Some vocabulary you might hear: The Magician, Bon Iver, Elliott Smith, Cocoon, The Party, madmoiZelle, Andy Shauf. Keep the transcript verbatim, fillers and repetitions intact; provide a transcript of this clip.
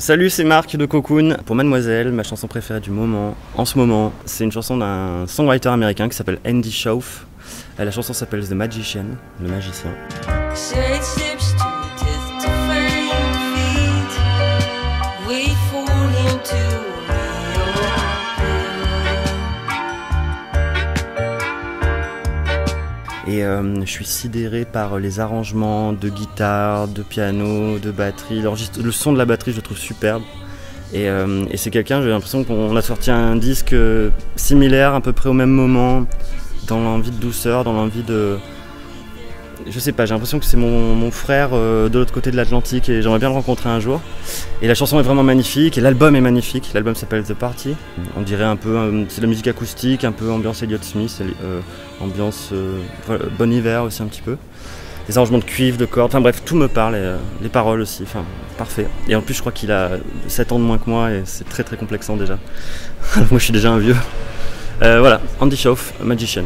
Salut, c'est Marc de Cocoon. Pour madmoiZelle, ma chanson préférée du moment, en ce moment, c'est une chanson d'un songwriter américain qui s'appelle Andy Shauf. La chanson s'appelle The Magician, le magicien. Et euh, je suis sidéré par les arrangements de guitare, de piano, de batterie. Le son de la batterie, je le trouve superbe. Et, euh, et c'est quelqu'un, j'ai l'impression qu'on a sorti un disque similaire, à peu près au même moment, dans l'envie de douceur, dans l'envie de... Je sais pas, j'ai l'impression que c'est mon, mon frère euh, de l'autre côté de l'Atlantique et j'aimerais bien le rencontrer un jour. Et la chanson est vraiment magnifique et l'album est magnifique. L'album s'appelle The Party. On dirait un peu, euh, c'est de la musique acoustique, un peu ambiance Elliott Smith, euh, ambiance euh, Bon Iver aussi un petit peu. Les arrangements de cuivre, de cordes, enfin bref, tout me parle, et, euh, les paroles aussi, enfin parfait. Et en plus je crois qu'il a sept ans de moins que moi et c'est très très complexant déjà. Moi je suis déjà un vieux. Euh, voilà, Andy Shauf, Magician.